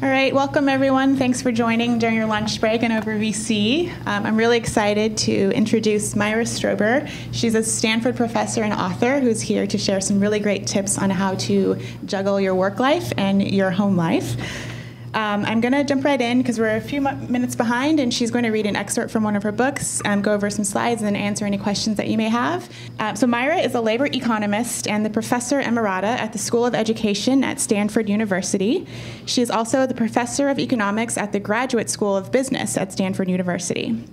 All right, welcome everyone. Thanks for joining during your lunch break and over VC. I'm really excited to introduce Myra Strober. She's a Stanford professor and author who's here to share some really great tips on how to juggle your work life and your home life. I'm going to jump right in because we're a few minutes behind, and she's going to read an excerpt from one of her books, go over some slides, and then answer any questions that you may have. So Myra is a labor economist and the professor emerita at the School of Education at Stanford University. She is also the professor of economics at the Graduate School of Business at Stanford University.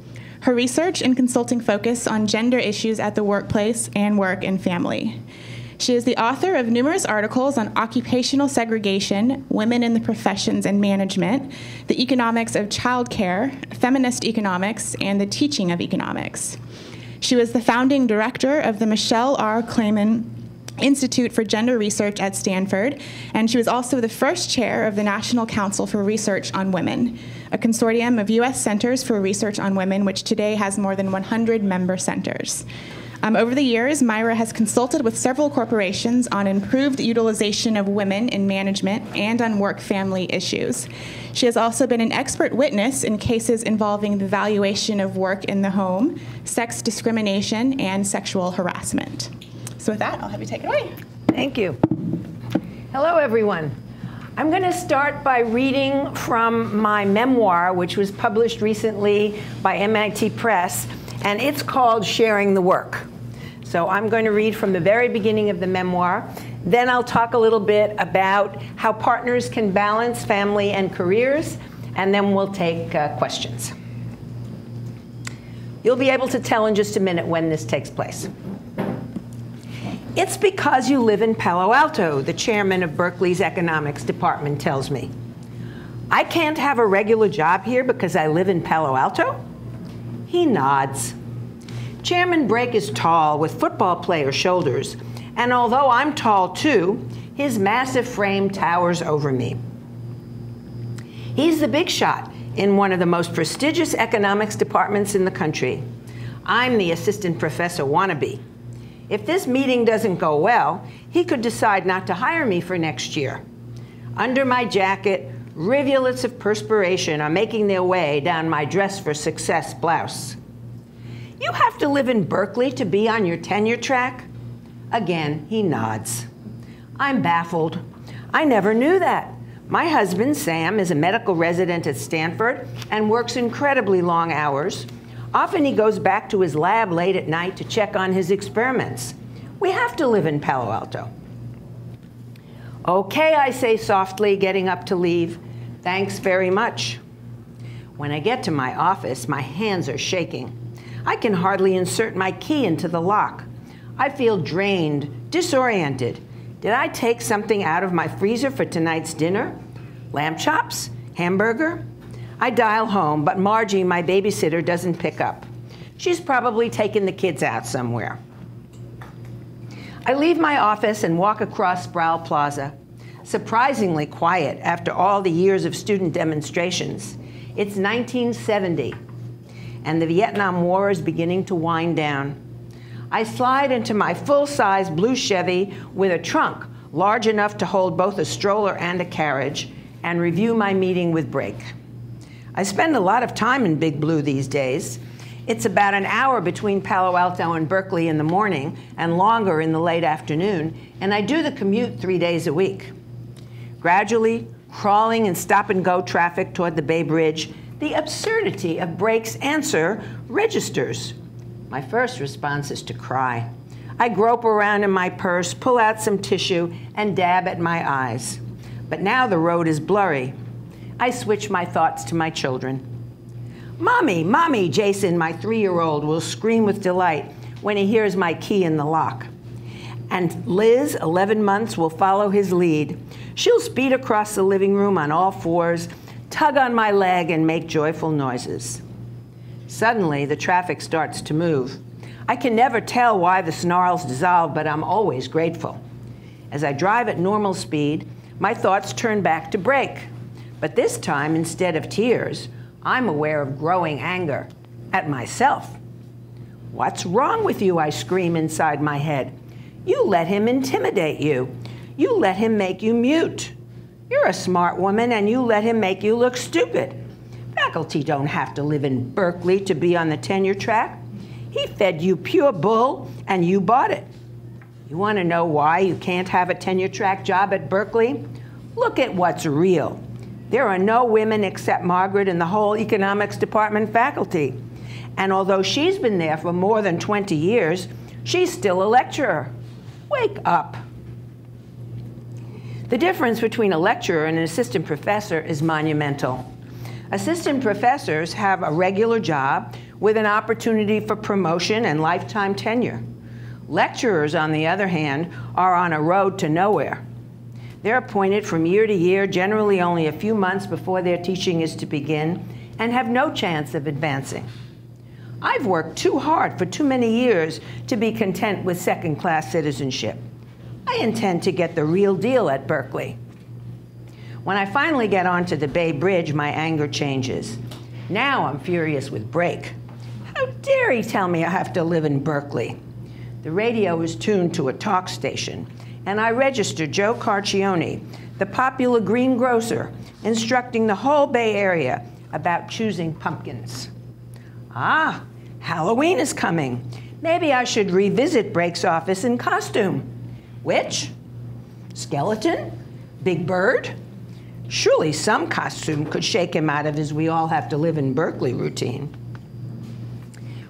Her research and consulting focus on gender issues at the workplace and work and family. She is the author of numerous articles on occupational segregation, women in the professions and management, the economics of childcare, feminist economics, and the teaching of economics. She was the founding director of the Michelle R. Clayman Institute for Gender Research at Stanford, and she was also the first chair of the National Council for Research on Women, a consortium of U.S. centers for research on women, which today has more than 100 member centers. Over the years, Myra has consulted with several corporations on improved utilization of women in management and on work-family issues. She has also been an expert witness in cases involving the valuation of work in the home, sex discrimination, and sexual harassment. So with that, I'll have you take it away. Thank you. Hello, everyone. I'm going to start by reading from my memoir, which was published recently by MIT Press, and it's called Sharing the Work. So I'm going to read from the very beginning of the memoir. Then I'll talk a little bit about how partners can balance family and careers, and then we'll take questions. You'll be able to tell in just a minute when this takes place. It's because you live in Palo Alto, the chairman of Berkeley's economics department tells me. I can't have a regular job here because I live in Palo Alto? He nods. Chairman Brake is tall with football player shoulders, and although I'm tall too, his massive frame towers over me. He's the big shot in one of the most prestigious economics departments in the country. I'm the assistant professor wannabe. If this meeting doesn't go well, he could decide not to hire me for next year. Under my jacket, rivulets of perspiration are making their way down my dress for success blouse. You have to live in Berkeley to be on your tenure track? Again, he nods. I'm baffled. I never knew that. My husband, Sam, is a medical resident at Stanford and works incredibly long hours. Often he goes back to his lab late at night to check on his experiments. We have to live in Palo Alto. Okay, I say softly, getting up to leave. Thanks very much. When I get to my office, my hands are shaking. I can hardly insert my key into the lock. I feel drained, disoriented. Did I take something out of my freezer for tonight's dinner? Lamb chops? Hamburger? I dial home, but Margie, my babysitter, doesn't pick up. She's probably taken the kids out somewhere. I leave my office and walk across Sproul Plaza. Surprisingly quiet after all the years of student demonstrations. It's 1970, and the Vietnam War is beginning to wind down. I slide into my full-size blue Chevy with a trunk large enough to hold both a stroller and a carriage and review my meeting with Brake. I spend a lot of time in Big Blue these days. It's about an hour between Palo Alto and Berkeley in the morning and longer in the late afternoon, and I do the commute 3 days a week. Gradually, crawling in stop-and-go traffic toward the Bay Bridge, the absurdity of Brake's answer registers. My first response is to cry. I grope around in my purse, pull out some tissue, and dab at my eyes. But now the road is blurry. I switch my thoughts to my children. Mommy, Mommy, Jason, my 3-year-old, will scream with delight when he hears my key in the lock. And Liz, 11 months, will follow his lead. She'll speed across the living room on all fours, tug on my leg, and make joyful noises. Suddenly, the traffic starts to move. I can never tell why the snarls dissolve, but I'm always grateful. As I drive at normal speed, my thoughts turn back to Brake. But this time, instead of tears, I'm aware of growing anger at myself. What's wrong with you? I scream inside my head. You let him intimidate you. You let him make you mute. You're a smart woman and you let him make you look stupid. Faculty don't have to live in Berkeley to be on the tenure track. He fed you pure bull and you bought it. You want to know why you can't have a tenure track job at Berkeley? Look at what's real. There are no women except Margaret in the whole economics department faculty. And although she's been there for more than 20 years, she's still a lecturer. Wake up. The difference between a lecturer and an assistant professor is monumental. Assistant professors have a regular job with an opportunity for promotion and lifetime tenure. Lecturers, on the other hand, are on a road to nowhere. They're appointed from year to year, generally only a few months before their teaching is to begin, and have no chance of advancing. I've worked too hard for too many years to be content with second-class citizenship. I intend to get the real deal at Berkeley. When I finally get onto the Bay Bridge, my anger changes. Now I'm furious with Brake. How dare he tell me I have to live in Berkeley? The radio is tuned to a talk station, and I register Joe Carcione, the popular greengrocer, instructing the whole Bay Area about choosing pumpkins. Ah, Halloween is coming. Maybe I should revisit Brake's office in costume. Witch? Skeleton? Big bird? Surely some costume could shake him out of his "we all have to live in Berkeley" routine.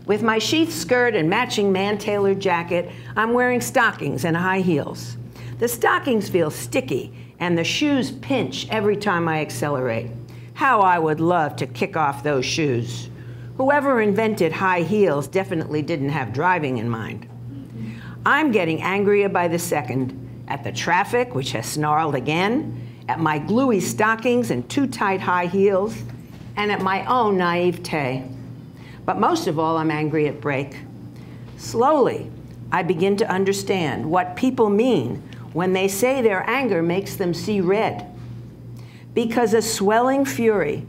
With my sheath skirt and matching man-tailored jacket, I'm wearing stockings and high heels. The stockings feel sticky, and the shoes pinch every time I accelerate. How I would love to kick off those shoes. Whoever invented high heels definitely didn't have driving in mind. I'm getting angrier by the second, at the traffic, which has snarled again, at my gluey stockings and too tight high heels, and at my own naivete. But most of all, I'm angry at Brake. Slowly, I begin to understand what people mean when they say their anger makes them see red. Because a swelling fury,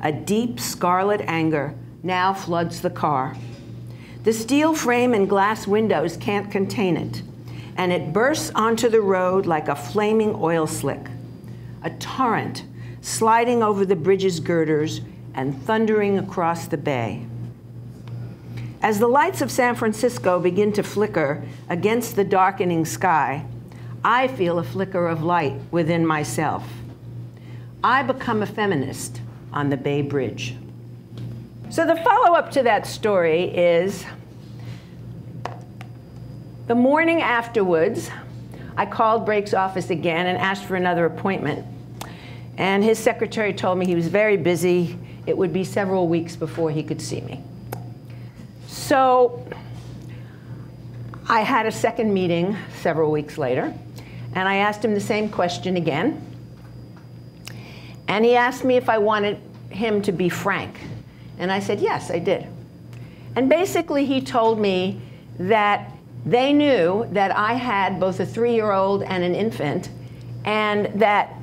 a deep scarlet anger, now floods the car. The steel frame and glass windows can't contain it, and it bursts onto the road like a flaming oil slick, a torrent sliding over the bridge's girders and thundering across the bay. As the lights of San Francisco begin to flicker against the darkening sky, I feel a flicker of light within myself. I become a feminist on the Bay Bridge. So the follow-up to that story is, the morning afterwards, I called Brake's office again and asked for another appointment. And his secretary told me he was very busy. It would be several weeks before he could see me. So I had a second meeting several weeks later, and I asked him the same question again. And he asked me if I wanted him to be frank. And I said, yes, I did. And basically, he told me that they knew that I had both a 3-year-old and an infant, and that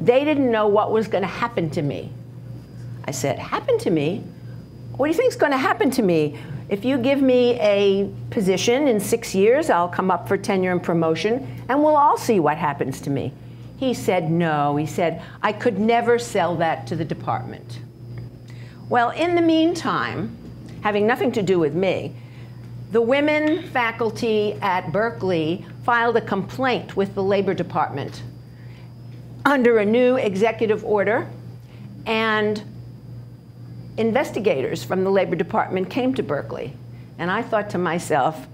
they didn't know what was going to happen to me. I said, happen to me? What do you think is going to happen to me? If you give me a position in 6 years, I'll come up for tenure and promotion, and we'll all see what happens to me. He said, no. He said, I could never sell that to the department. Well, in the meantime, having nothing to do with me, the women faculty at Berkeley filed a complaint with the Labor Department under a new executive order, and investigators from the Labor Department came to Berkeley. And I thought to myself,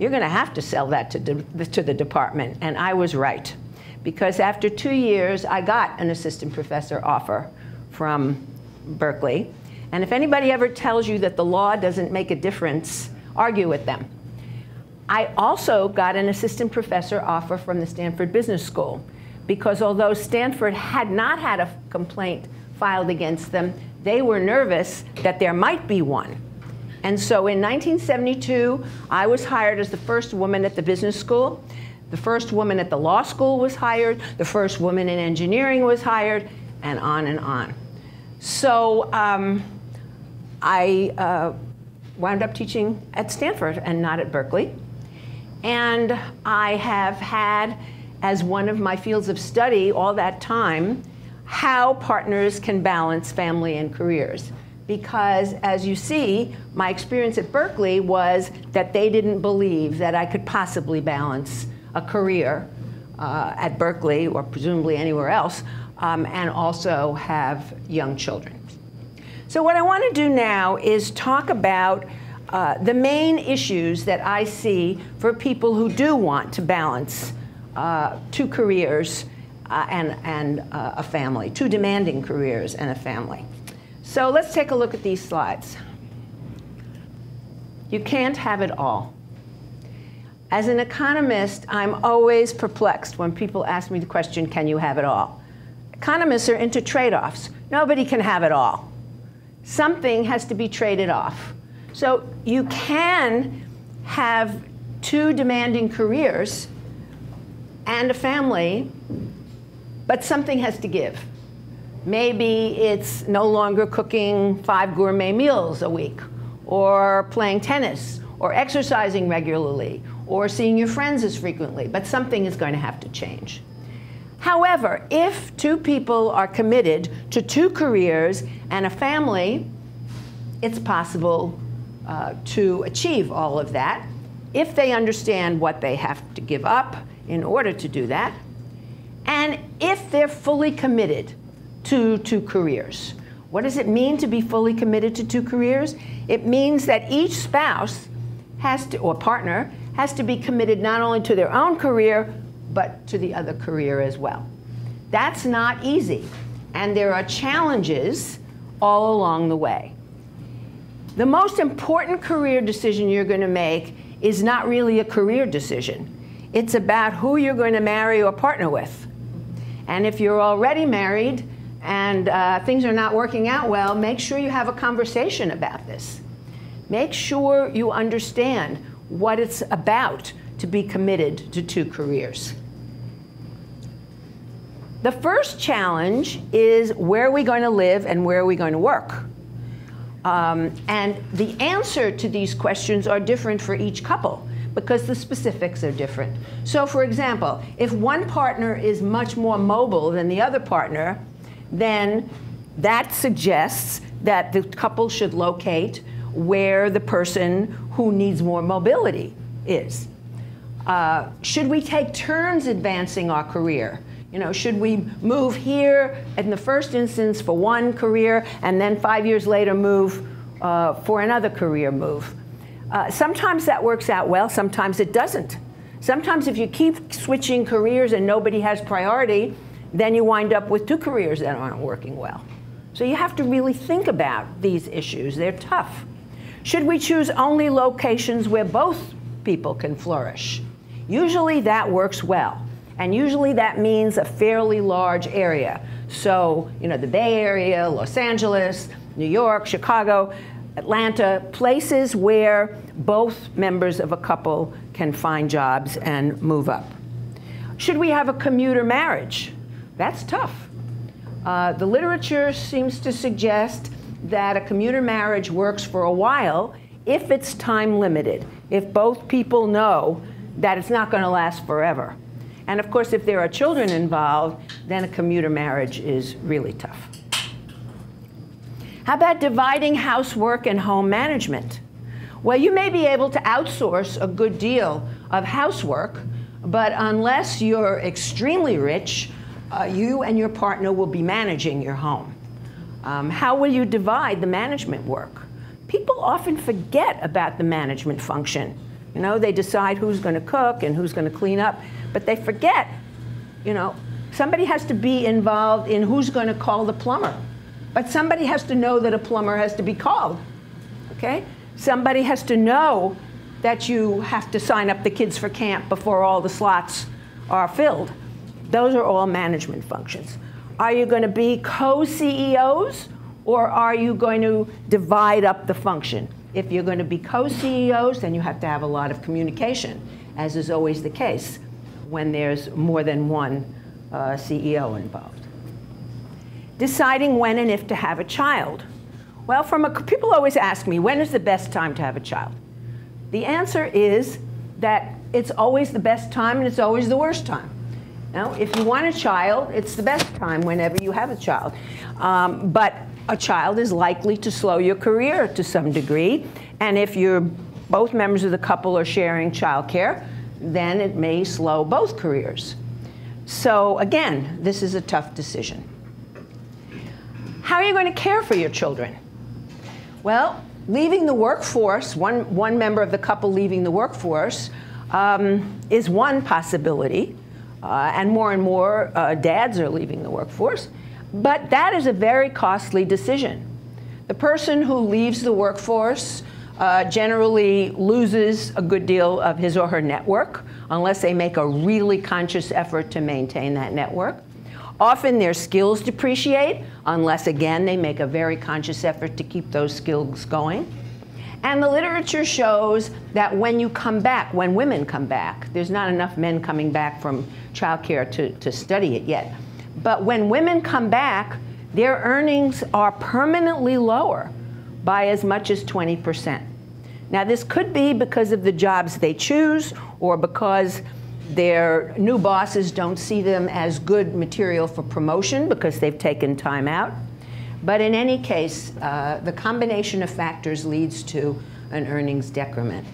you're going to have to sell that to the department. And I was right, because after 2 years, I got an assistant professor offer from Berkeley. And if anybody ever tells you that the law doesn't make a difference, argue with them. I also got an assistant professor offer from the Stanford Business School, because although Stanford had not had a complaint filed against them, they were nervous that there might be one. And so in 1972, I was hired as the first woman at the business school. The first woman at the law school was hired. The first woman in engineering was hired, and on and on. So I wound up teaching at Stanford and not at Berkeley. And I have had as one of my fields of study all that time, how partners can balance family and careers. Because as you see, my experience at Berkeley was that they didn't believe that I could possibly balance a career at Berkeley, or presumably anywhere else, and also have young children. So what I want to do now is talk about the main issues that I see for people who do want to balance two careers and a family, two demanding careers and a family. So let's take a look at these slides. You can't have it all. As an economist, I'm always perplexed when people ask me the question, can you have it all? Economists are into trade-offs. Nobody can have it all. Something has to be traded off. So you can have two demanding careers and a family, but something has to give. Maybe it's no longer cooking 5 gourmet meals a week, or playing tennis, or exercising regularly, or seeing your friends as frequently, but something is going to have to change. However, if two people are committed to two careers and a family, it's possible to achieve all of that if they understand what they have to give up in order to do that, and if they're fully committed to two careers. What does it mean to be fully committed to two careers? It means that each spouse has to, or partner, has to be committed not only to their own career, but to the other career as well. That's not easy, and there are challenges all along the way. The most important career decision you're going to make is not really a career decision. It's about who you're going to marry or partner with. And if you're already married, and things are not working out well, make sure you have a conversation about this. Make sure you understand what it's about to be committed to two careers. The first challenge is, where are we going to live and where are we going to work? And the answer to these questions are different for each couple, because the specifics are different. So for example, if one partner is much more mobile than the other partner, then that suggests that the couple should locate where the person who needs more mobility is. Should we take turns advancing our career? You know, should we move here in the first instance for one career and then 5 years later move for another career move? Sometimes that works out well, sometimes it doesn't. Sometimes if you keep switching careers and nobody has priority, then you wind up with two careers that aren't working well. So you have to really think about these issues. They're tough. Should we choose only locations where both people can flourish? Usually that works well, and usually that means a fairly large area. So, you know, the Bay Area, Los Angeles, New York, Chicago, Atlanta, places where both members of a couple can find jobs and move up. Should we have a commuter marriage? That's tough. The literature seems to suggest that a commuter marriage works for a while if it's time limited, if both people know that it's not going to last forever. And of course, if there are children involved, then a commuter marriage is really tough. How about dividing housework and home management? Well, you may be able to outsource a good deal of housework, but unless you're extremely rich, you and your partner will be managing your home. How will you divide the management work? People often forget about the management function. You know, they decide who's going to cook and who's going to clean up, but they forget, you know, somebody has to be involved in who's going to call the plumber. But somebody has to know that a plumber has to be called, okay? Somebody has to know that you have to sign up the kids for camp before all the slots are filled. Those are all management functions. Are you going to be co-CEOs, or are you going to divide up the function? If you're going to be co-CEOs, then you have to have a lot of communication, as is always the case when there's more than one CEO involved. Deciding when and if to have a child. Well, people always ask me, when is the best time to have a child? The answer is that it's always the best time and it's always the worst time. Now, if you want a child, it's the best time whenever you have a child. But a child is likely to slow your career to some degree. And if you're both members of the couple are sharing childcare, then it may slow both careers. So again, this is a tough decision. How are you going to care for your children? Well, leaving the workforce, one member of the couple leaving the workforce is one possibility. And more dads are leaving the workforce. But that is a very costly decision. The person who leaves the workforce generally loses a good deal of his or her network, unless they make a really conscious effort to maintain that network. Often their skills depreciate, unless again they make a very conscious effort to keep those skills going. And the literature shows that when you come back, when women come back, there's not enough men coming back from childcare to study it yet. But when women come back, their earnings are permanently lower by as much as 20%. Now, this could be because of the jobs they choose or because their new bosses don't see them as good material for promotion because they've taken time out. But in any case, the combination of factors leads to an earnings decrement.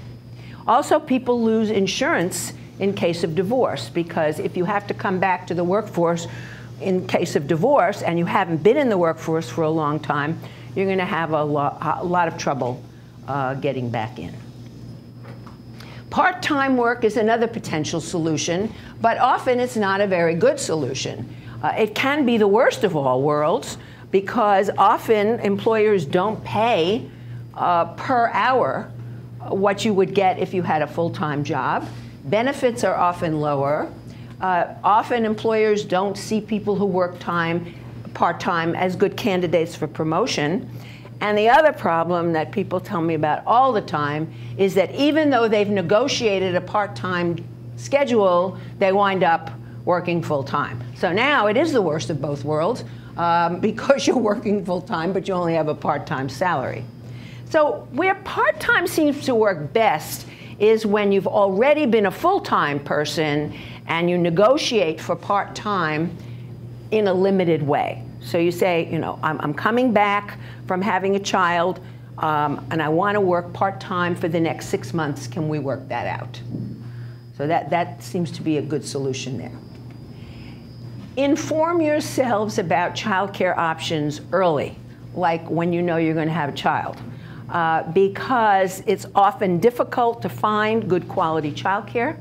Also, people lose insurance in case of divorce, because if you have to come back to the workforce in case of divorce and you haven't been in the workforce for a long time, you're going to have a lot of trouble getting back in. Part-time work is another potential solution, but often it's not a very good solution. It can be the worst of all worlds, because often employers don't pay per hour what you would get if you had a full-time job. Benefits are often lower. Often employers don't see people who work part-time as good candidates for promotion. And the other problem that people tell me about all the time is that even though they've negotiated a part-time schedule, they wind up working full-time. So now it is the worst of both worlds because you're working full-time, but you only have a part-time salary. So where part-time seems to work best is when you've already been a full-time person and you negotiate for part-time in a limited way. So you say, you know, I'm coming back from having a child and I want to work part-time for the next 6 months. Can we work that out? So that seems to be a good solution there. Inform yourselves about childcare options early, like when you know you're going to have a child, because it's often difficult to find good quality childcare.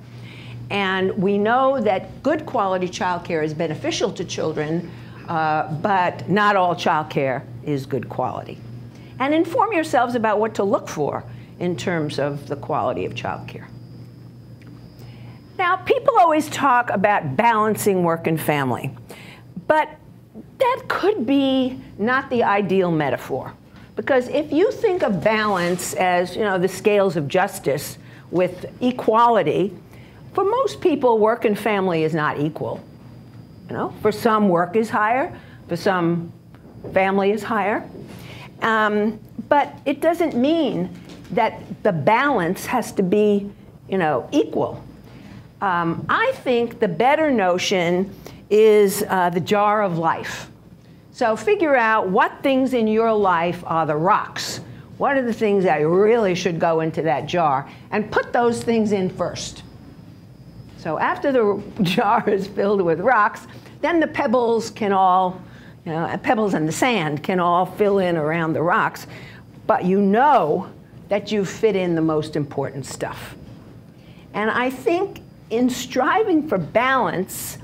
And we know that good quality childcare is beneficial to children, but not all childcare is good quality. And inform yourselves about what to look for in terms of the quality of childcare. Now, people always talk about balancing work and family, but that could be not the ideal metaphor. Because if you think of balance as, you know, the scales of justice with equality, for most people, work and family is not equal. You know, for some, work is higher. For some, family is higher. But it doesn't mean that the balance has to be, you know, equal. I think the better notion is the jar of life. So figure out what things in your life are the rocks. What are the things that really should go into that jar? And put those things in first. So after the jar is filled with rocks, then the pebbles can all, you know, pebbles and the sand can all fill in around the rocks. But you know that you fit in the most important stuff. And I think in striving for balance,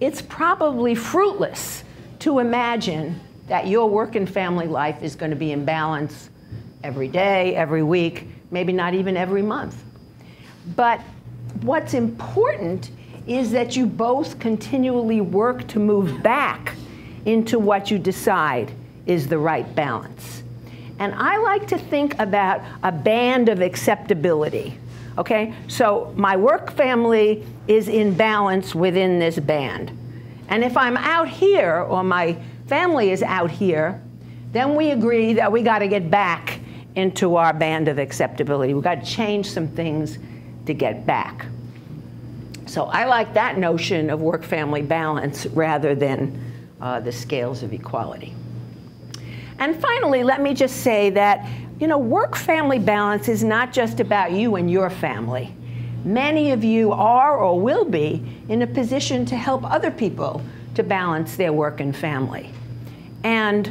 it's probably fruitless to imagine that your work and family life is going to be in balance every day, every week, maybe not even every month. But what's important is that you both continually work to move back into what you decide is the right balance. And I like to think about a band of acceptability. Okay, so my work family is in balance within this band. And if I'm out here, or my family is out here, then we agree that we got to get back into our band of acceptability. We've got to change some things to get back. So I like that notion of work-family balance rather than the scales of equality. And finally, let me just say that, you know, work-family balance is not just about you and your family. Many of you are or will be in a position to help other people to balance their work and family. And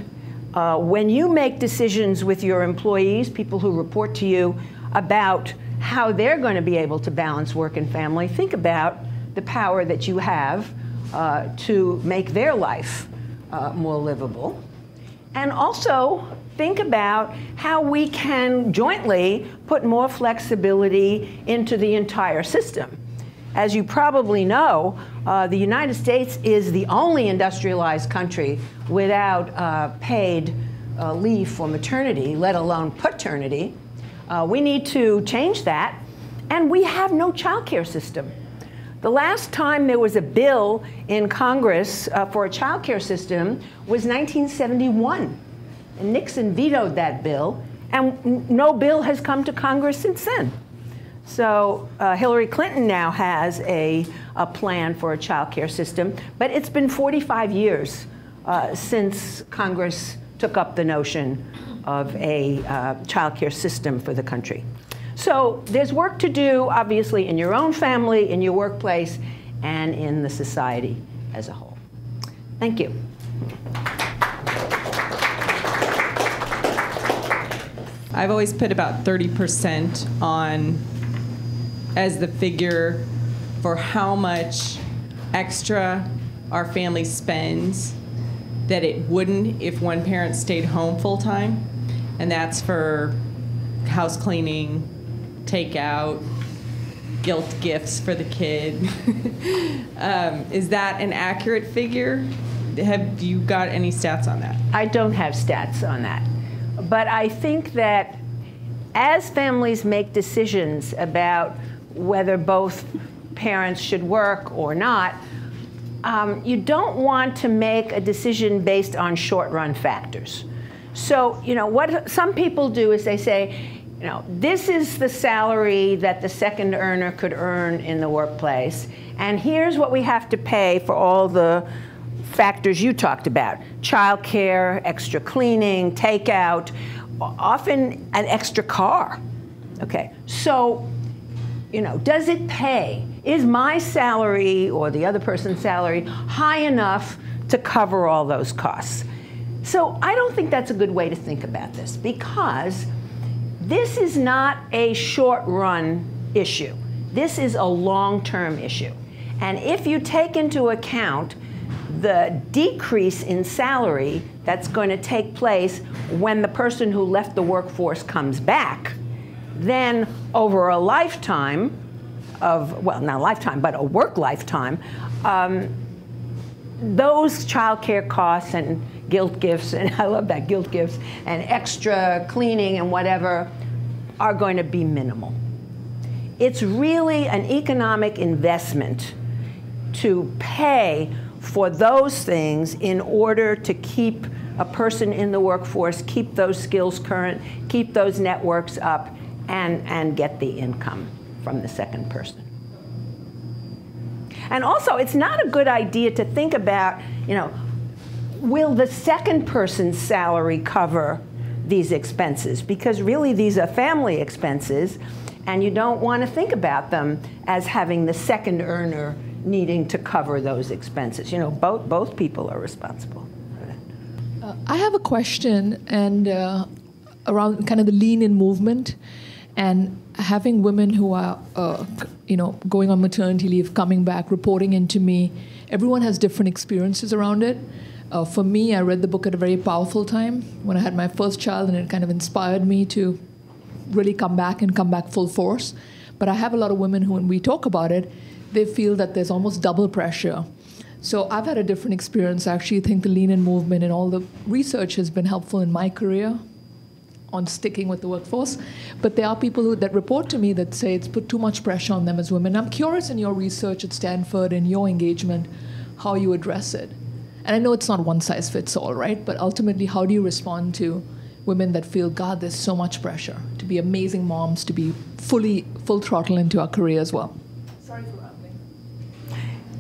when you make decisions with your employees, people who report to you, about how they're going to be able to balance work and family, think about the power that you have to make their life more livable. And also think about how we can jointly put more flexibility into the entire system. As you probably know, the United States is the only industrialized country without paid leave for maternity, let alone paternity. We need to change that, and we have no child care system. The last time there was a bill in Congress for a child care system was 1971. And Nixon vetoed that bill, and no bill has come to Congress since then. So Hillary Clinton now has a plan for a child care system, but it's been 45 years since Congress took up the notion of a child care system for the country. So there's work to do, obviously, in your own family, in your workplace, and in the society as a whole. Thank you. I've always put about 30% on as the figure for how much extra our family spends that it wouldn't if one parent stayed home full time. And that's for house cleaning, takeout, guilt gifts for the kid. Is that an accurate figure? Have you got any stats on that? I don't have stats on that. But I think that as families make decisions about whether both parents should work or not, you don't want to make a decision based on short-run factors. So, you know, what some people do is they say, you know, this is the salary that the second earner could earn in the workplace, and here's what we have to pay for all the factors you talked about: child care, extra cleaning, takeout, often an extra car. Okay, so, you know, does it pay? Is my salary or the other person's salary high enough to cover all those costs? So I don't think that's a good way to think about this, because this is not a short-run issue. This is a long-term issue. And if you take into account the decrease in salary that's going to take place when the person who left the workforce comes back, then over a lifetime of, well, not a lifetime, but a work lifetime, those child care costs and guilt gifts, and I love that, guilt gifts, and extra cleaning and whatever, are going to be minimal. It's really an economic investment to pay for those things in order to keep a person in the workforce, keep those skills current, keep those networks up, and get the income from the second person. And also, it's not a good idea to think about, you know, will the second person's salary cover these expenses? Because really these are family expenses, and you don't want to think about them as having the second earner needing to cover those expenses. You know, both people are responsible for that. I have a question, and around kind of the Lean In movement and having women who are, you know, going on maternity leave, coming back, reporting into me. Everyone has different experiences around it. For me, I read the book at a very powerful time when I had my first child, and it kind of inspired me to really come back and come back full force. But I have a lot of women who, when we talk about it, they feel that there's almost double pressure. So I've had a different experience. I actually think the Lean In movement and all the research has been helpful in my career on sticking with the workforce. But there are people who, that report to me that say it's put too much pressure on them as women. I'm curious in your research at Stanford and your engagement, how you address it. And I know it's not one size fits all, right? But ultimately, how do you respond to women that feel, God, there's so much pressure to be amazing moms, to be full throttle into our career as well? Sorry for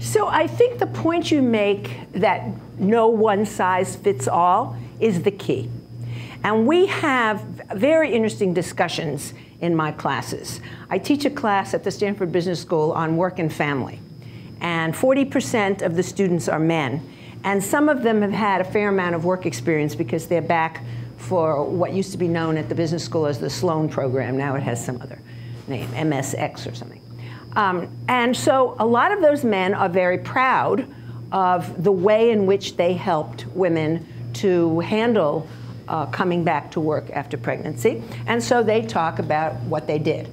So I think the point you make that no one size fits all is the key. And we have very interesting discussions in my classes. I teach a class at the Stanford Business School on work and family. And 40% of the students are men. And some of them have had a fair amount of work experience because they're back for what used to be known at the business school as the Sloan program. Now it has some other name, MSX or something. And so a lot of those men are very proud of the way in which they helped women to handle coming back to work after pregnancy. And so they talk about what they did.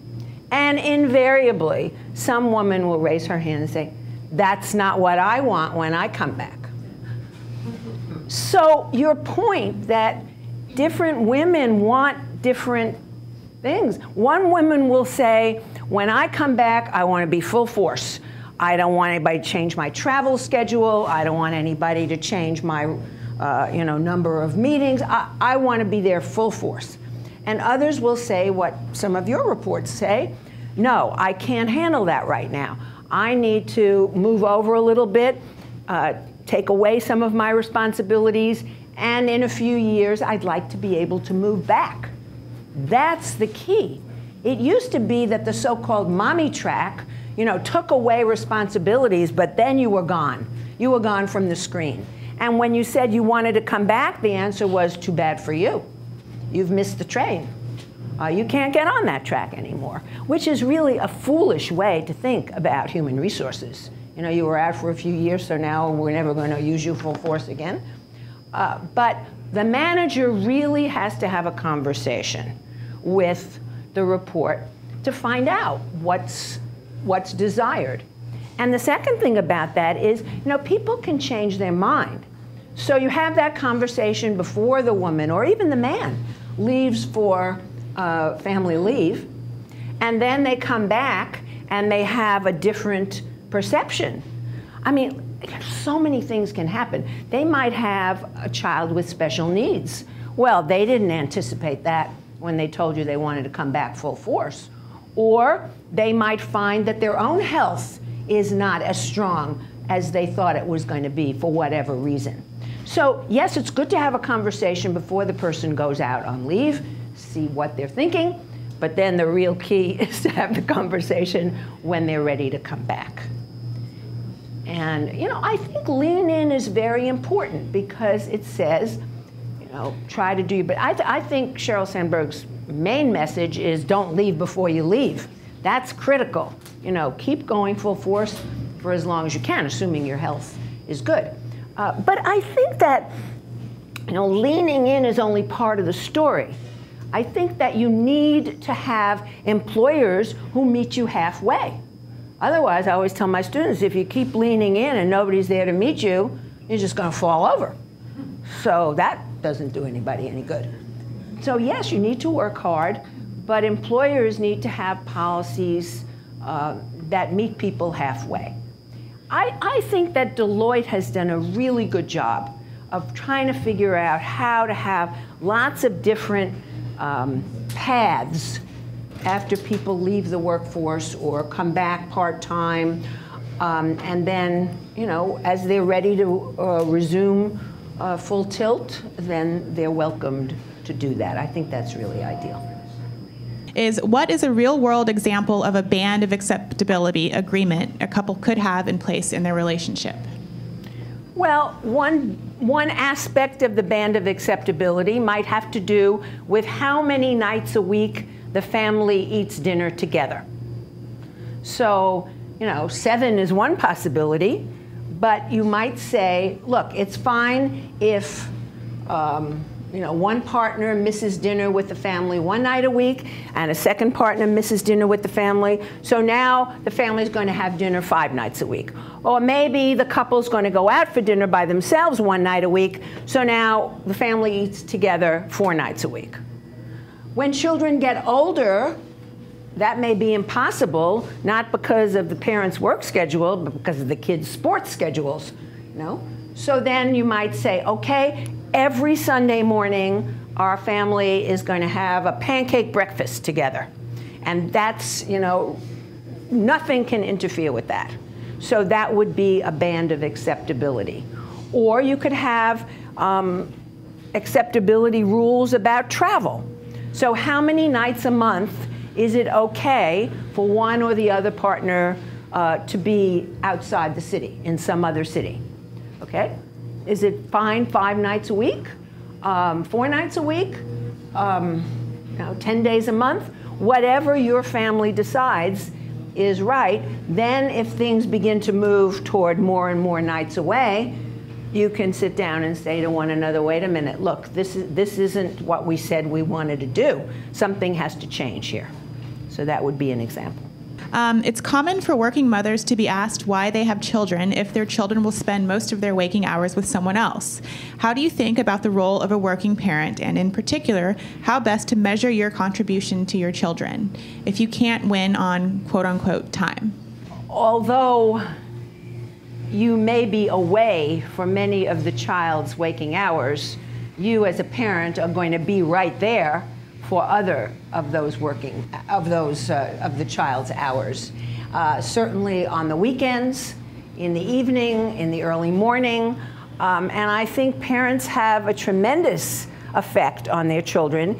And invariably, some woman will raise her hand and say, that's not what I want when I come back. So your point that different women want different things. One woman will say, when I come back, I want to be full force. I don't want anybody to change my travel schedule. I don't want anybody to change my number of meetings. I want to be there full force. And others will say what some of your reports say. No, I can't handle that right now. I need to move over a little bit, take away some of my responsibilities, and in a few years, I'd like to be able to move back. That's the key. It used to be that the so-called mommy track, took away responsibilities, but then you were gone. You were gone from the screen. And when you said you wanted to come back, the answer was, too bad for you. You've missed the train. You can't get on that track anymore, which is really a foolish way to think about human resources. You were out for a few years, so now we're never going to use you full force again. But the manager really has to have a conversation with the report to find out what's desired. And the second thing about that is, people can change their mind. So you have that conversation before the woman or even the man leaves for family leave, and then they come back and they have a different perception. I mean, so many things can happen. They might have a child with special needs. Well, they didn't anticipate that when they told you they wanted to come back full force. Or they might find that their own health is not as strong as they thought it was going to be for whatever reason. So yes, it's good to have a conversation before the person goes out on leave, see what they're thinking, but then the real key is to have the conversation when they're ready to come back. And I think Lean In is very important because it says, try to do your best. I think Sheryl Sandberg's main message is don't leave before you leave. That's critical. Keep going full force for as long as you can, assuming your health is good. But I think that leaning in is only part of the story. I think that you need to have employers who meet you halfway. Otherwise, I always tell my students, if you keep leaning in and nobody's there to meet you, you're just going to fall over. So that doesn't do anybody any good. So yes, you need to work hard, but employers need to have policies that meet people halfway. I think that Deloitte has done a really good job of trying to figure out how to have lots of different paths after people leave the workforce or come back part-time, and then, as they're ready to resume full tilt, then they're welcomed to do that. I think that's really ideal. What is a real-world example of a band of acceptability agreement a couple could have in place in their relationship? Well, one aspect of the band of acceptability might have to do with how many nights a week the family eats dinner together. So, 7 is one possibility, but you might say, look, it's fine if one partner misses dinner with the family one night a week, and a second partner misses dinner with the family. So now the family's going to have dinner 5 nights a week. Or maybe the couple's going to go out for dinner by themselves one night a week. So now the family eats together 4 nights a week. When children get older, that may be impossible, not because of the parents' work schedule, but because of the kids' sports schedules. So then you might say, okay, every Sunday morning, our family is going to have a pancake breakfast together. And that's, nothing can interfere with that. So that would be a band of acceptability. Or you could have acceptability rules about travel. So how many nights a month is it okay for one or the other partner to be outside the city, in some other city? Okay? Is it fine 5 nights a week? 4 nights a week? 10 days a month? Whatever your family decides is right. Then if things begin to move toward more and more nights away, you can sit down and say to one another, wait a minute, look, this isn't what we said we wanted to do. Something has to change here. So that would be an example. It's common for working mothers to be asked why they have children if their children will spend most of their waking hours with someone else. How do you think about the role of a working parent, and in particular, how best to measure your contribution to your children if you can't win on quote-unquote time? Although you may be away for many of the child's waking hours, you as a parent are going to be right there for other of those of the child's hours. Certainly on the weekends, in the evening, in the early morning. And I think parents have a tremendous effect on their children,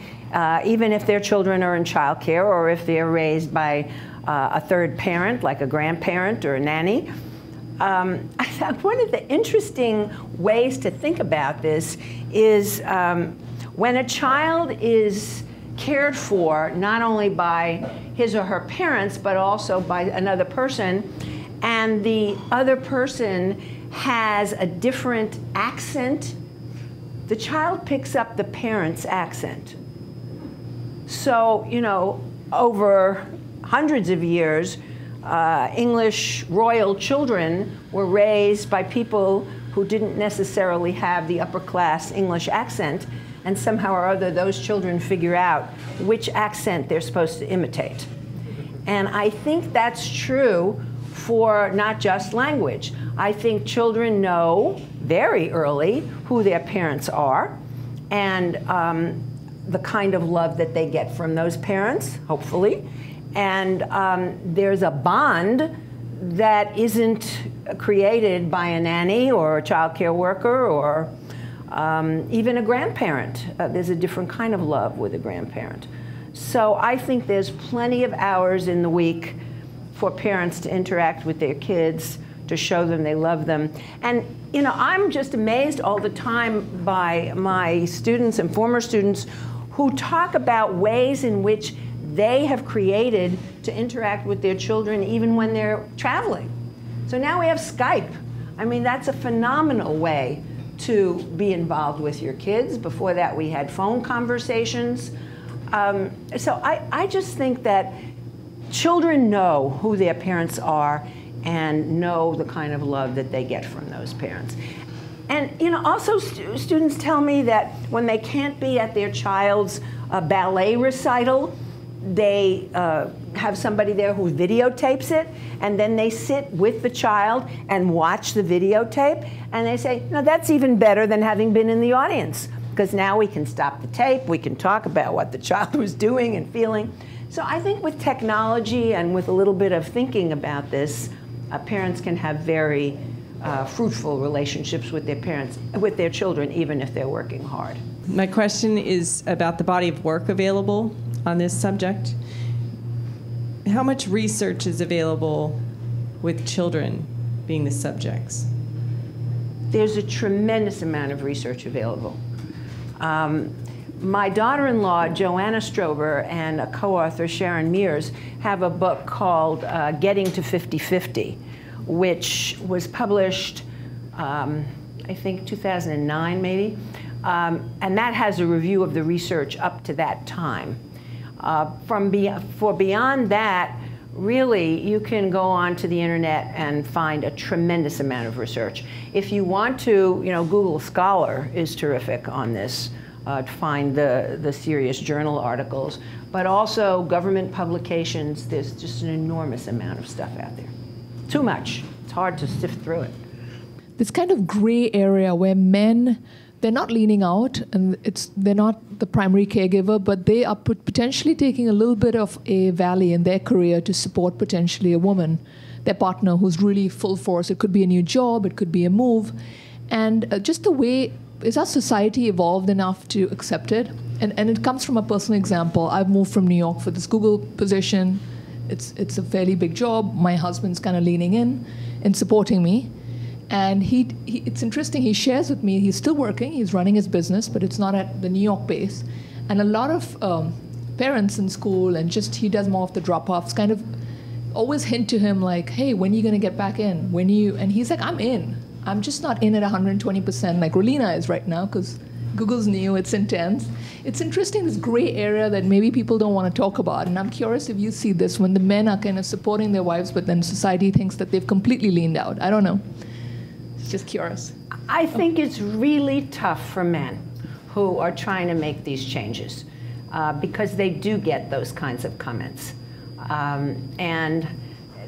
even if their children are in childcare or if they're raised by a third parent, like a grandparent or a nanny. One of the interesting ways to think about this is when a child is cared for not only by his or her parents, but also by another person, and the other person has a different accent, the child picks up the parent's accent. So, you know, over hundreds of years, English royal children were raised by people who didn't necessarily have the upper class English accent, and somehow or other those children figure out which accent they're supposed to imitate. And I think that's true for not just language. I think children know very early who their parents are and the kind of love that they get from those parents, hopefully. And there's a bond that isn't created by a nanny or a child care worker or even a grandparent. There's a different kind of love with a grandparent. So I think there's plenty of hours in the week for parents to interact with their kids, to show them they love them. And you know, I'm just amazed all the time by my students and former students who talk about ways in which they have created to interact with their children even when they're traveling. So now we have Skype. I mean, that's a phenomenal way to be involved with your kids. Before that, we had phone conversations. So I just think that children know who their parents are and know the kind of love that they get from those parents. And you know, also students tell me that when they can't be at their child's ballet recital, they have somebody there who videotapes it, and then they sit with the child and watch the videotape, and they say, no, that's even better than having been in the audience, because now we can stop the tape, we can talk about what the child was doing and feeling. So I think with technology and with a little bit of thinking about this, parents can have very fruitful relationships with their parents, with their children, even if they're working hard. My question is about the body of work available on this subject. How much research is available with children being the subjects? There's a tremendous amount of research available. My daughter-in-law, Joanna Strober, and a co-author, Sharon Mears, have a book called Getting to 50-50, which was published, I think, 2009, maybe. And that has a review of the research up to that time. Beyond that, really, you can go onto the internet and find a tremendous amount of research. If you want to, you know, Google Scholar is terrific on this to find the serious journal articles, but also government publications. There's just an enormous amount of stuff out there. Too much. It's hard to sift through it. This kind of gray area where men, they're not leaning out, and they're not the primary caregiver, but they are potentially taking a little bit of a valley in their career to support potentially a woman. their partner who's really full force. It could be a new job, it could be a move. And just the way, is our society evolved enough to accept it? And it comes from a personal example. I've moved from New York for this Google position. It's a fairly big job. My husband's kind of leaning in and supporting me. And he it's interesting, he shares with me, he's still working, he's running his business, but it's not at the New York base. And a lot of parents in school, and just he does more of the drop-offs, kind of always hint to him like, hey, when are you going to get back in? When you? And he's like, I'm in. I'm just not in at 120% like Rolina is right now because Google's new, it's intense. It's interesting, this gray area that maybe people don't want to talk about. And I'm curious if you see this when the men are kind of supporting their wives, but then society thinks that they've completely leaned out. I don't know. It's just curious. I think it's really tough for men who are trying to make these changes because they do get those kinds of comments. And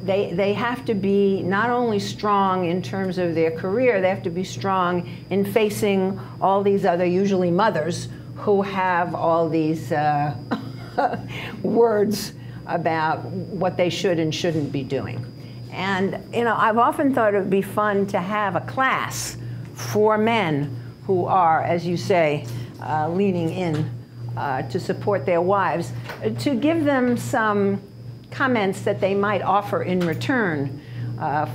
they have to be not only strong in terms of their career, they have to be strong in facing all these other, usually mothers, who have all these words about what they should and shouldn't be doing. And you know, I've often thought it would be fun to have a class for men who are, as you say, leaning in to support their wives, to give them some comments that they might offer in return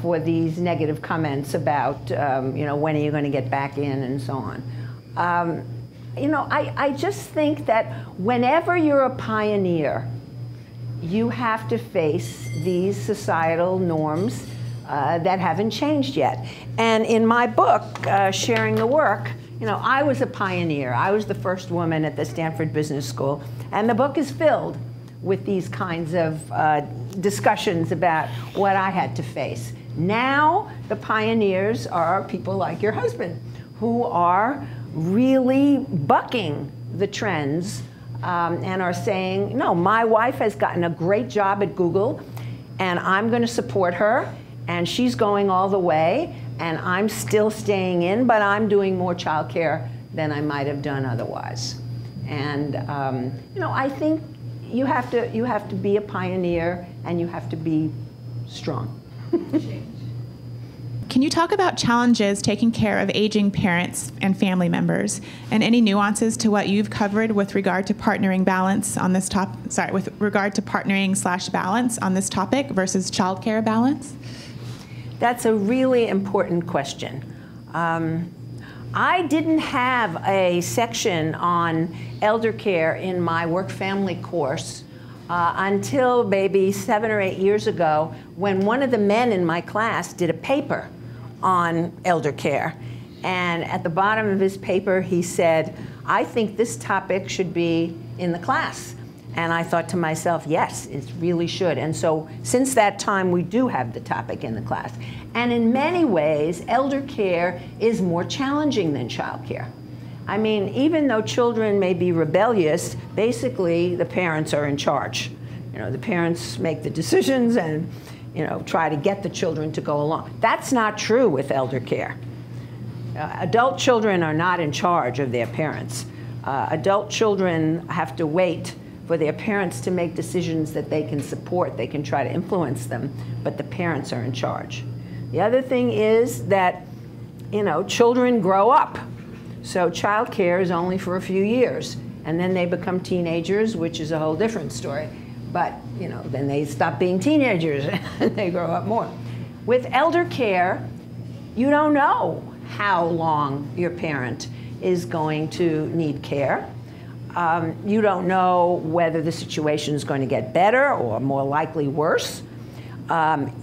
for these negative comments about, you know, when are you going to get back in and so on. You know, I just think that whenever you're a pioneer, you have to face these societal norms that haven't changed yet. And in my book, Sharing the Work, you know, I was a pioneer. I was the first woman at the Stanford Business School, and the book is filled with these kinds of discussions about what I had to face. Now, the pioneers are people like your husband, who are really bucking the trends and are saying, no, my wife has gotten a great job at Google, and I'm going to support her, and she's going all the way, and I'm still staying in, but I'm doing more childcare than I might have done otherwise. And you know, I think you have to be a pioneer, and you have to be strong. Can you talk about challenges taking care of aging parents and family members, and any nuances to what you've covered with regard to partnering balance on this topic? Sorry, with regard to partnering/balance on this topic versus childcare balance? That's a really important question. I didn't have a section on elder care in my work-family course until maybe 7 or 8 years ago, when one of the men in my class did a paper on elder care. And at the bottom of his paper, he said, I think this topic should be in the class. And I thought to myself, yes, it really should. And so since that time, we do have the topic in the class. And in many ways, elder care is more challenging than child care. I mean, even though children may be rebellious, basically the parents are in charge. You know, the parents make the decisions and, you know, try to get the children to go along. That's not true with elder care. Adult children are not in charge of their parents. Adult children have to wait for their parents to make decisions that they can support. They can try to influence them, but the parents are in charge. The other thing is that, you know, children grow up. So childcare is only for a few years, and then they become teenagers, which is a whole different story. But, you know, then they stop being teenagers and they grow up more. With elder care, you don't know how long your parent is going to need care. You don't know whether the situation is going to get better or more likely worse.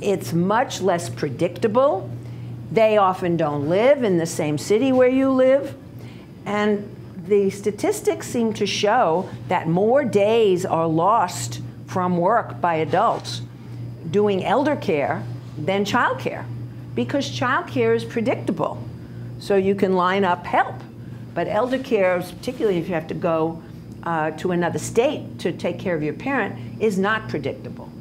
It's much less predictable. They often don't live in the same city where you live. And the statistics seem to show that more days are lost from work by adults doing elder care than childcare, because childcare is predictable. So you can line up help. But elder care, particularly if you have to go to another state to take care of your parent, is not predictable.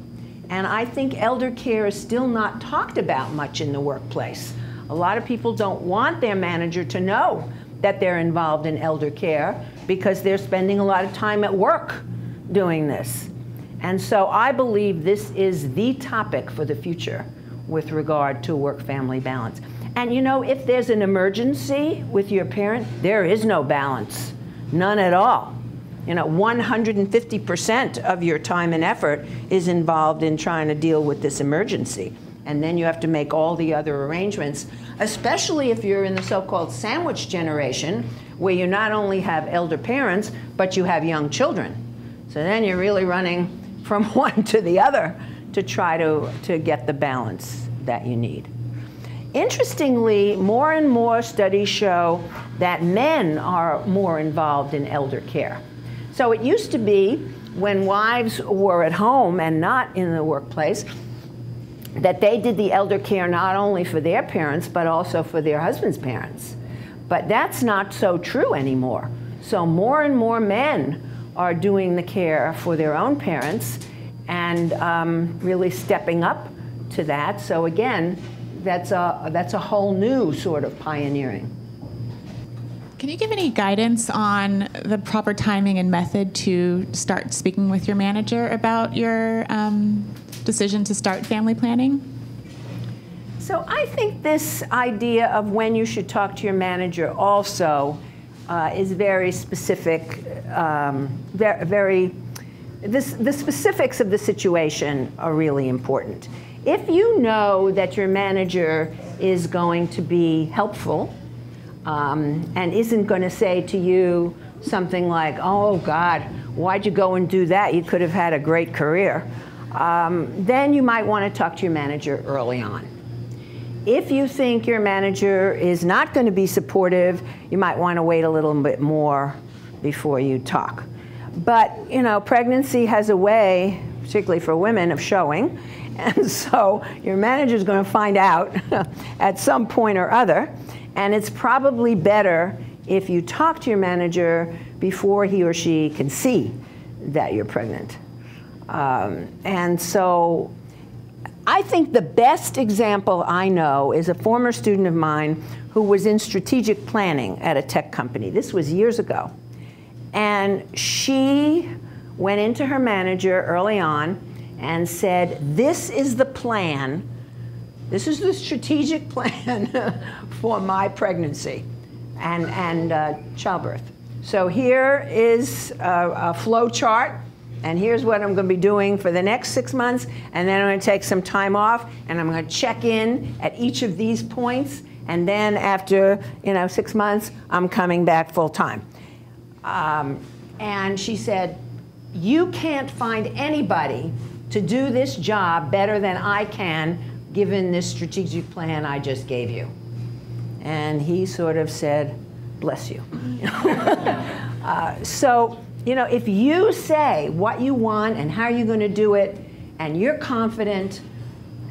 And I think elder care is still not talked about much in the workplace. A lot of people don't want their manager to know that they're involved in elder care because they're spending a lot of time at work doing this. And so I believe this is the topic for the future, with regard to work-family balance. And you know, if there's an emergency with your parent, there is no balance, none at all. You know, 150% of your time and effort is involved in trying to deal with this emergency. And then you have to make all the other arrangements, especially if you're in the so-called sandwich generation, where you not only have elder parents, but you have young children. So then you're really running from one to the other to try to get the balance that you need. Interestingly, more and more studies show that men are more involved in elder care. So it used to be, when wives were at home and not in the workplace, that they did the elder care not only for their parents, but also for their husband's parents. But that's not so true anymore. So more and more men are doing the care for their own parents and really stepping up to that. So again, that's a whole new sort of pioneering. Can you give any guidance on the proper timing and method to start speaking with your manager about your decision to start family planning? So I think this idea of when you should talk to your manager also is very specific, the specifics of the situation are really important. If you know that your manager is going to be helpful and isn't going to say to you something like, oh God, why'd you go and do that? You could have had a great career. Then you might want to talk to your manager early on. If you think your manager is not going to be supportive, you might want to wait a little bit more before you talk. But, you know, pregnancy has a way, particularly for women, of showing. And so your manager's going to find out at some point or other. And it's probably better if you talk to your manager before he or she can see that you're pregnant. And so I think the best example I know is a former student of mine who was in strategic planning at a tech company. This was years ago. And she went into her manager early on and said, this is the plan, this is the strategic plan for my pregnancy and childbirth. So here is a flow chart. And here's what I'm going to be doing for the next 6 months, and then I'm going to take some time off, and I'm going to check in at each of these points, and then after 6 months, I'm coming back full time. And she said, you can't find anybody to do this job better than I can, given this strategic plan I just gave you. And he sort of said, bless you. So. You know, if you say what you want and how you're going to do it, and you're confident,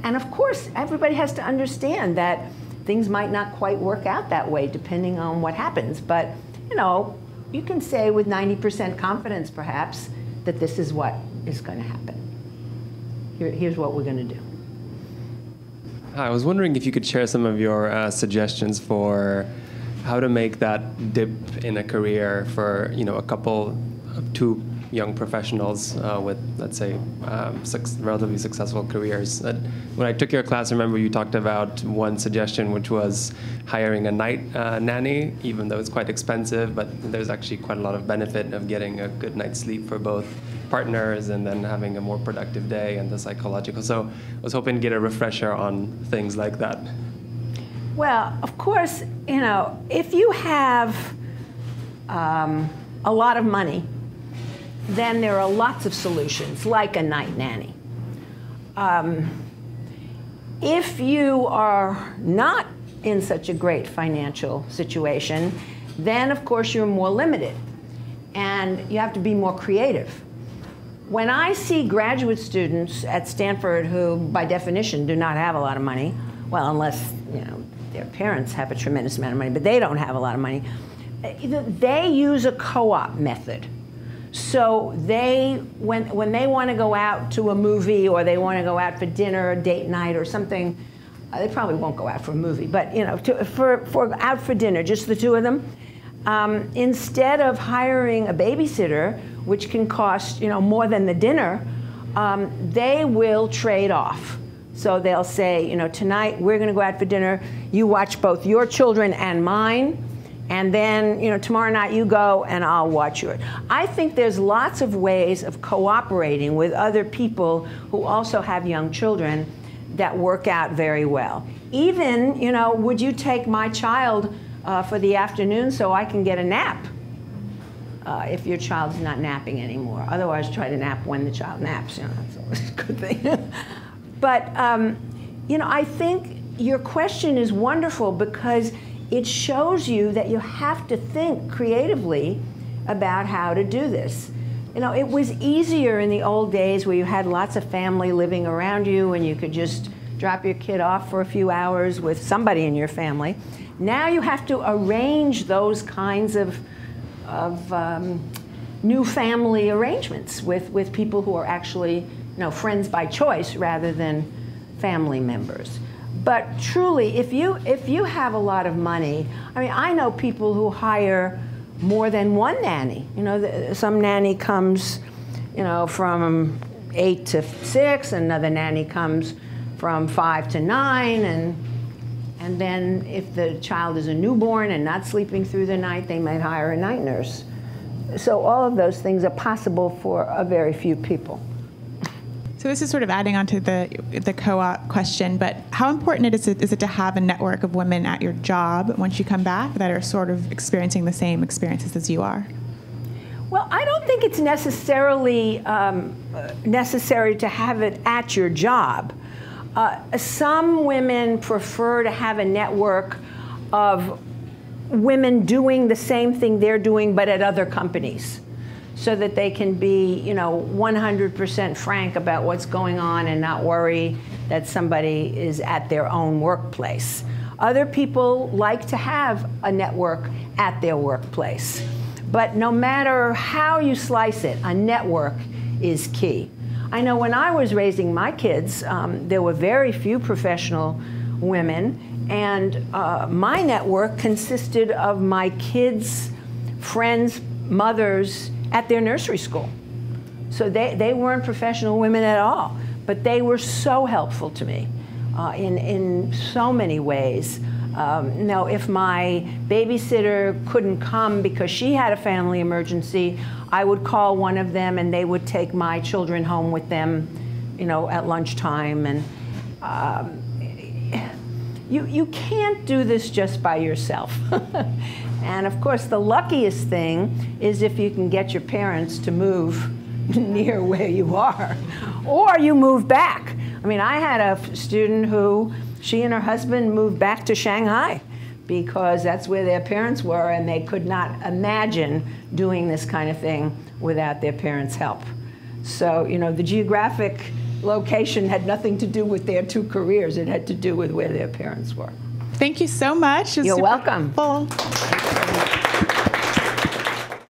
and of course, everybody has to understand that things might not quite work out that way depending on what happens. But, you know, you can say with 90% confidence, perhaps, that this is what is going to happen. Here's what we're going to do. Hi, I was wondering if you could share some of your suggestions for how to make that dip in a career for, a couple, two young professionals with, let's say, relatively successful careers. When I took your class, I remember you talked about one suggestion, which was hiring a night nanny, even though it's quite expensive, but there's actually quite a lot of benefit of getting a good night's sleep for both partners and then having a more productive day and the psychological. So I was hoping to get a refresher on things like that. Well, of course, if you have a lot of money, then there are lots of solutions, like a night nanny. If you are not in such a great financial situation, then of course you're more limited, and you have to be more creative. When I see graduate students at Stanford who, by definition, do not have a lot of money, well, unless their parents have a tremendous amount of money, but they don't have a lot of money, they use a co-op method. So they, when they want to go out to a movie, or they want to go out for dinner, or date night, or something, they probably won't go out for a movie, but for out for dinner, just the two of them, instead of hiring a babysitter, which can cost more than the dinner, they will trade off. So they'll say, you know, tonight we're going to go out for dinner. You watch both your children and mine. And then, you know, tomorrow night you go and I'll watch yours. I think there's lots of ways of cooperating with other people who also have young children that work out very well. Even, you know, would you take my child for the afternoon so I can get a nap? If your child's not napping anymore. Otherwise, try to nap when the child naps. You know, that's always a good thing. But, you know, I think your question is wonderful because it shows you that you have to think creatively about how to do this. You know, it was easier in the old days where you had lots of family living around you and you could just drop your kid off for a few hours with somebody in your family. Now you have to arrange those kinds of new family arrangements with people who are actually, you know, friends by choice rather than family members. But truly, if you have a lot of money, I mean, I know people who hire more than one nanny. You know, some nanny comes, you know, from 8 to 6, another nanny comes from 5 to 9, and then if the child is a newborn and not sleeping through the night, they might hire a night nurse. So all of those things are possible for a very few people. So this is sort of adding on to the co-op question, but how important is it to have a network of women at your job once you come back that are sort of experiencing the same experiences as you are? Well, I don't think it's necessarily necessary to have it at your job. Some women prefer to have a network of women doing the same thing they're doing, but at other companies, so that they can be, you know, 100% frank about what's going on and not worry that somebody is at their own workplace. Other people like to have a network at their workplace. But no matter how you slice it, a network is key. I know when I was raising my kids, there were very few professional women, and my network consisted of my kids' friends' mothers at their nursery school. So they weren't professional women at all, but they were so helpful to me in so many ways. You know, if my babysitter couldn't come because she had a family emergency, I would call one of them and they would take my children home with them, you know, at lunchtime. And you can't do this just by yourself. And of course, the luckiest thing is if you can get your parents to move near where you are, or you move back. I mean, I had a student who, she and her husband moved back to Shanghai because that's where their parents were, and they could not imagine doing this kind of thing without their parents' help. So, you know, the geographic location had nothing to do with their two careers. It had to do with where their parents were. Thank you so much. You're welcome. Helpful.